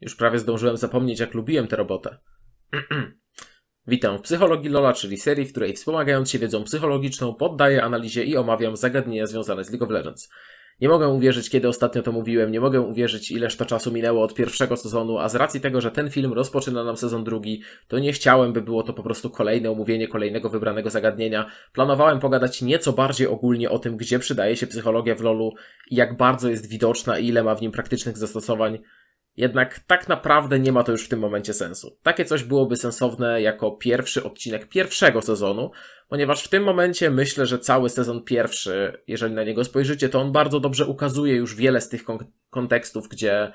Już prawie zdążyłem zapomnieć, jak lubiłem tę robotę. Witam w Psychologii Lola, czyli serii, w której wspomagając się wiedzą psychologiczną, poddaję analizie i omawiam zagadnienia związane z League of Legends. Nie mogę uwierzyć, kiedy ostatnio to mówiłem, nie mogę uwierzyć, ileż to czasu minęło od pierwszego sezonu, a z racji tego, że ten film rozpoczyna nam sezon drugi, to nie chciałem, by było to po prostu kolejne omówienie kolejnego wybranego zagadnienia. Planowałem pogadać nieco bardziej ogólnie o tym, gdzie przydaje się psychologia w LoLu i jak bardzo jest widoczna i ile ma w nim praktycznych zastosowań. Jednak tak naprawdę nie ma to już w tym momencie sensu. Takie coś byłoby sensowne jako pierwszy odcinek pierwszego sezonu, ponieważ w tym momencie myślę, że cały sezon pierwszy, jeżeli na niego spojrzycie, to on bardzo dobrze ukazuje już wiele z tych kontekstów, gdzie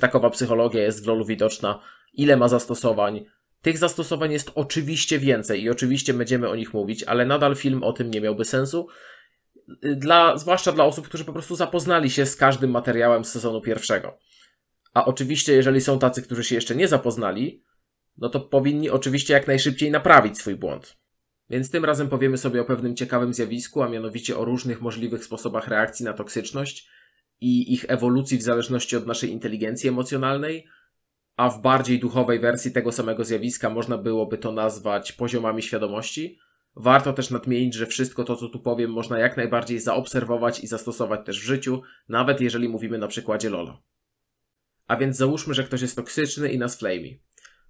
takowa psychologia jest w LoLu widoczna, ile ma zastosowań. Tych zastosowań jest oczywiście więcej i oczywiście będziemy o nich mówić, ale nadal film o tym nie miałby sensu. Zwłaszcza dla osób, którzy po prostu zapoznali się z każdym materiałem z sezonu pierwszego. A oczywiście, jeżeli są tacy, którzy się jeszcze nie zapoznali, no to powinni oczywiście jak najszybciej naprawić swój błąd. Więc tym razem powiemy sobie o pewnym ciekawym zjawisku, a mianowicie o różnych możliwych sposobach reakcji na toksyczność i ich ewolucji w zależności od naszej inteligencji emocjonalnej, a w bardziej duchowej wersji tego samego zjawiska można byłoby to nazwać poziomami świadomości. Warto też nadmienić, że wszystko to, co tu powiem, można jak najbardziej zaobserwować i zastosować też w życiu, nawet jeżeli mówimy na przykładzie LoLa. A więc załóżmy, że ktoś jest toksyczny i nas flamie.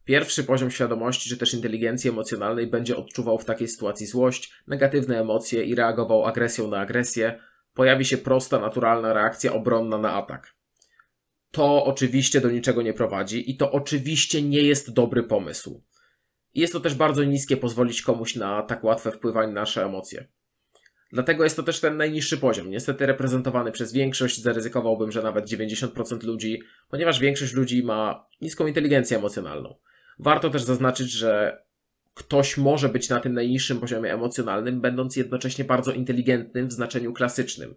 Pierwszy poziom świadomości, czy też inteligencji emocjonalnej będzie odczuwał w takiej sytuacji złość, negatywne emocje i reagował agresją na agresję. Pojawi się prosta, naturalna reakcja obronna na atak. To oczywiście do niczego nie prowadzi i to oczywiście nie jest dobry pomysł. Jest to też bardzo niskie pozwolić komuś na tak łatwe wpływanie na nasze emocje. Dlatego jest to też ten najniższy poziom, niestety reprezentowany przez większość, zaryzykowałbym, że nawet 90% ludzi, ponieważ większość ludzi ma niską inteligencję emocjonalną. Warto też zaznaczyć, że ktoś może być na tym najniższym poziomie emocjonalnym, będąc jednocześnie bardzo inteligentnym w znaczeniu klasycznym,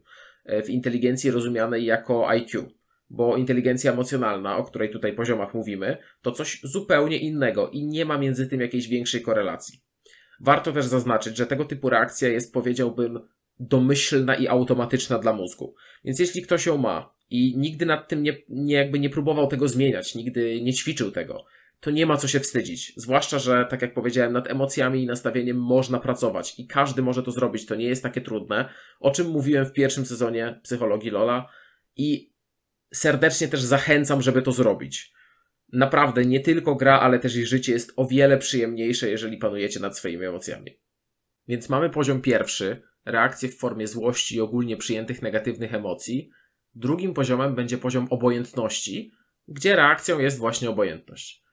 w inteligencji rozumianej jako IQ, bo inteligencja emocjonalna, o której tutaj poziomach mówimy, to coś zupełnie innego i nie ma między tym jakiejś większej korelacji. Warto też zaznaczyć, że tego typu reakcja jest, powiedziałbym, domyślna i automatyczna dla mózgu. Więc jeśli ktoś ją ma i nigdy nad tym nie próbował tego zmieniać, nigdy nie ćwiczył tego, to nie ma co się wstydzić. Zwłaszcza, że tak jak powiedziałem, nad emocjami i nastawieniem można pracować i każdy może to zrobić, to nie jest takie trudne, o czym mówiłem w pierwszym sezonie Psychologii Lola i serdecznie też zachęcam, żeby to zrobić. Naprawdę nie tylko gra, ale też ich życie jest o wiele przyjemniejsze, jeżeli panujecie nad swoimi emocjami. Więc mamy poziom pierwszy, reakcje w formie złości i ogólnie przyjętych negatywnych emocji. Drugim poziomem będzie poziom obojętności, gdzie reakcją jest właśnie obojętność.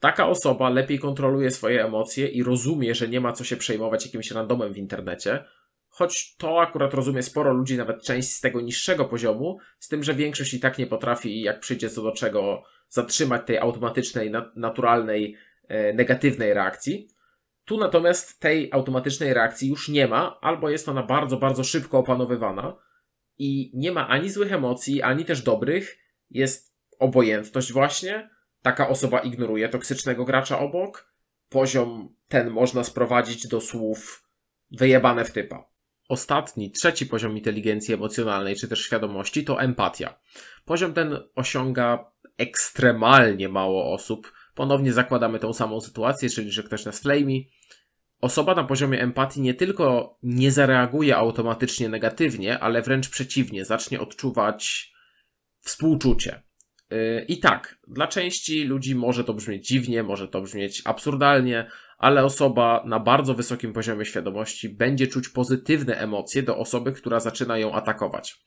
Taka osoba lepiej kontroluje swoje emocje i rozumie, że nie ma co się przejmować jakimś randomem w internecie, choć to akurat rozumie sporo ludzi, nawet część z tego niższego poziomu, z tym, że większość i tak nie potrafi, jak przyjdzie co do czego, zatrzymać tej automatycznej, naturalnej, negatywnej reakcji. Tu natomiast tej automatycznej reakcji już nie ma, albo jest ona bardzo, bardzo szybko opanowywana i nie ma ani złych emocji, ani też dobrych. Jest obojętność właśnie. Taka osoba ignoruje toksycznego gracza obok. Poziom ten można sprowadzić do słów wyjebane w typa. Ostatni, trzeci poziom inteligencji emocjonalnej, czy też świadomości, to empatia. Poziom ten osiąga ekstremalnie mało osób. Ponownie zakładamy tą samą sytuację, czyli że ktoś nas flamie. Osoba na poziomie empatii nie tylko nie zareaguje automatycznie negatywnie, ale wręcz przeciwnie, zacznie odczuwać współczucie. I tak, dla części ludzi może to brzmieć dziwnie, może to brzmieć absurdalnie, ale osoba na bardzo wysokim poziomie świadomości będzie czuć pozytywne emocje do osoby, która zaczyna ją atakować.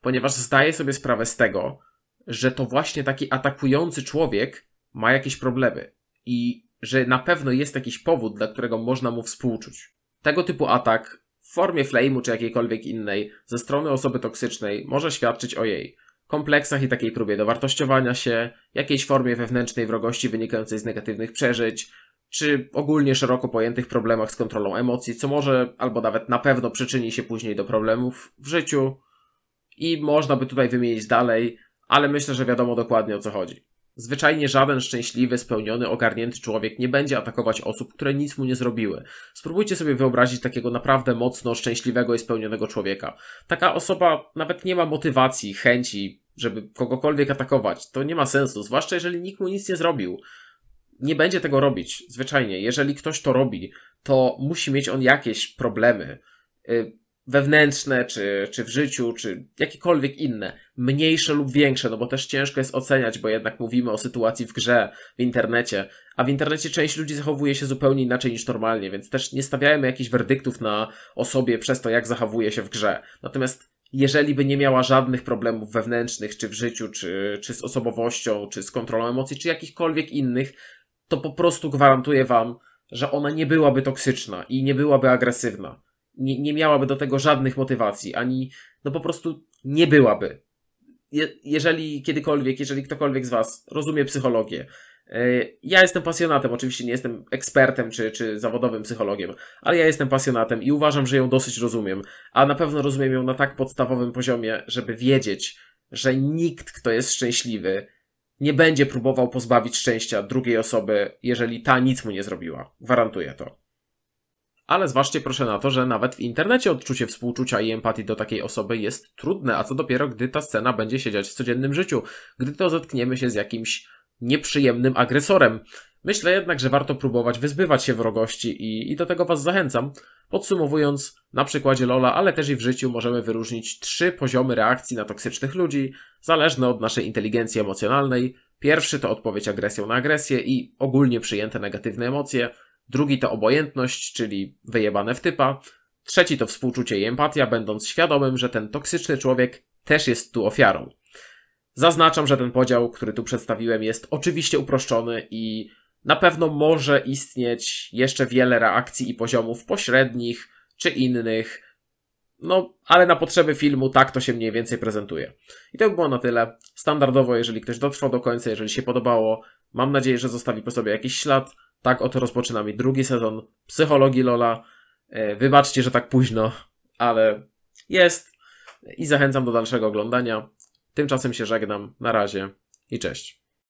Ponieważ zdaje sobie sprawę z tego, że to właśnie taki atakujący człowiek ma jakieś problemy i że na pewno jest jakiś powód, dla którego można mu współczuć. Tego typu atak w formie flame'u czy jakiejkolwiek innej ze strony osoby toksycznej może świadczyć o jej kompleksach i takiej próbie dowartościowania się, jakiejś formie wewnętrznej wrogości wynikającej z negatywnych przeżyć, czy ogólnie szeroko pojętych problemach z kontrolą emocji, co może albo nawet na pewno przyczyni się później do problemów w życiu i można by tutaj wymienić dalej, ale myślę, że wiadomo dokładnie o co chodzi. Zwyczajnie żaden szczęśliwy, spełniony, ogarnięty człowiek nie będzie atakować osób, które nic mu nie zrobiły. Spróbujcie sobie wyobrazić takiego naprawdę mocno szczęśliwego i spełnionego człowieka. Taka osoba nawet nie ma motywacji, chęci, żeby kogokolwiek atakować. To nie ma sensu, zwłaszcza jeżeli nikt mu nic nie zrobił. Nie będzie tego robić, zwyczajnie. Jeżeli ktoś to robi, to musi mieć on jakieś problemy wewnętrzne, czy w życiu, czy jakiekolwiek inne, mniejsze lub większe, no bo też ciężko jest oceniać, bo jednak mówimy o sytuacji w grze, w internecie, a w internecie część ludzi zachowuje się zupełnie inaczej niż normalnie, więc też nie stawiajmy jakichś werdyktów na osobie przez to, jak zachowuje się w grze. Natomiast jeżeli by nie miała żadnych problemów wewnętrznych, czy w życiu, czy z osobowością, czy z kontrolą emocji, czy jakichkolwiek innych, to po prostu gwarantuję wam, że ona nie byłaby toksyczna i nie byłaby agresywna. Nie miałaby do tego żadnych motywacji, ani, no po prostu nie byłaby. Jeżeli ktokolwiek z was rozumie psychologię, ja jestem pasjonatem, oczywiście nie jestem ekspertem czy zawodowym psychologiem, ale ja jestem pasjonatem i uważam, że ją dosyć rozumiem, a na pewno rozumiem ją na tak podstawowym poziomie, żeby wiedzieć, że nikt, kto jest szczęśliwy, nie będzie próbował pozbawić szczęścia drugiej osoby, jeżeli ta nic mu nie zrobiła. Gwarantuję to. Ale zważcie proszę na to, że nawet w internecie odczucie współczucia i empatii do takiej osoby jest trudne, a co dopiero, gdy ta scena będzie się dziać w codziennym życiu, gdy to zetkniemy się z jakimś nieprzyjemnym agresorem. Myślę jednak, że warto próbować wyzbywać się wrogości i do tego was zachęcam. Podsumowując, na przykładzie Lola, ale też i w życiu możemy wyróżnić 3 poziomy reakcji na toksycznych ludzi, zależne od naszej inteligencji emocjonalnej. Pierwszy to odpowiedź agresją na agresję i ogólnie przyjęte negatywne emocje. Drugi to obojętność, czyli wyjebane w typa. Trzeci to współczucie i empatia, będąc świadomym, że ten toksyczny człowiek też jest tu ofiarą. Zaznaczam, że ten podział, który tu przedstawiłem, jest oczywiście uproszczony i na pewno może istnieć jeszcze wiele reakcji i poziomów pośrednich czy innych, no ale na potrzeby filmu tak to się mniej więcej prezentuje. I to by było na tyle. Standardowo, jeżeli ktoś dotrwał do końca, jeżeli się podobało, mam nadzieję, że zostawi po sobie jakiś ślad. Tak oto rozpoczynamy 2. sezon Psychologii Lola. Wybaczcie, że tak późno, ale jest i zachęcam do dalszego oglądania. Tymczasem się żegnam. Na razie i cześć.